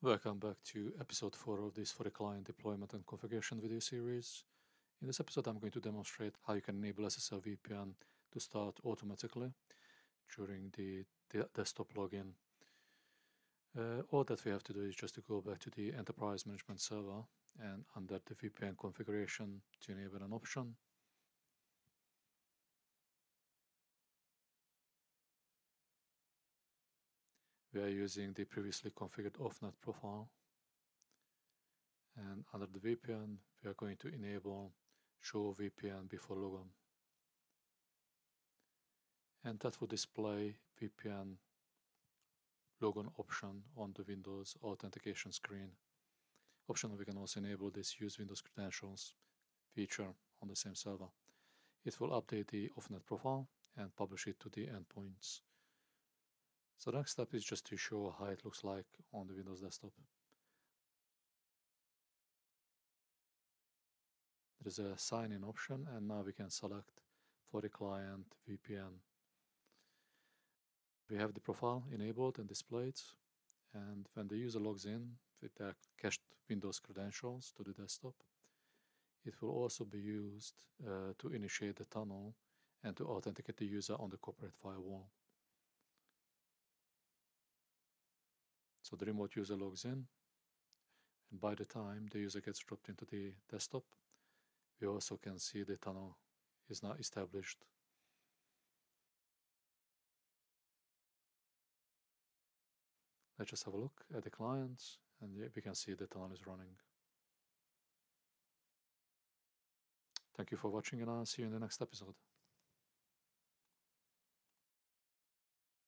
Welcome back to episode 4 of this FortiClient deployment and configuration video series. In this episode I'm going to demonstrate how you can enable SSL VPN to start automatically during the desktop login. All that we have to do is just to go back to the Enterprise Management Server and under the VPN configuration to enable an option. We are using the previously configured offnet profile, and under the VPN we are going to enable show VPN before logon, and that will display VPN logon option on the Windows authentication screen. Optionally, we can also enable this use Windows credentials feature on the same server. It will update the offnet profile and publish it to the endpoints. So the next step is just to show how it looks like on the Windows desktop. There is a sign-in option, and now we can select FortiClient VPN. We have the profile enabled and displayed, and when the user logs in with their cached Windows credentials to the desktop, it will also be used to initiate the tunnel and to authenticate the user on the corporate firewall. So the remote user logs in, and by the time the user gets dropped into the desktop, we also can see the tunnel is now established. Let's just have a look at the clients, and we can see the tunnel is running. Thank you for watching, and I'll see you in the next episode.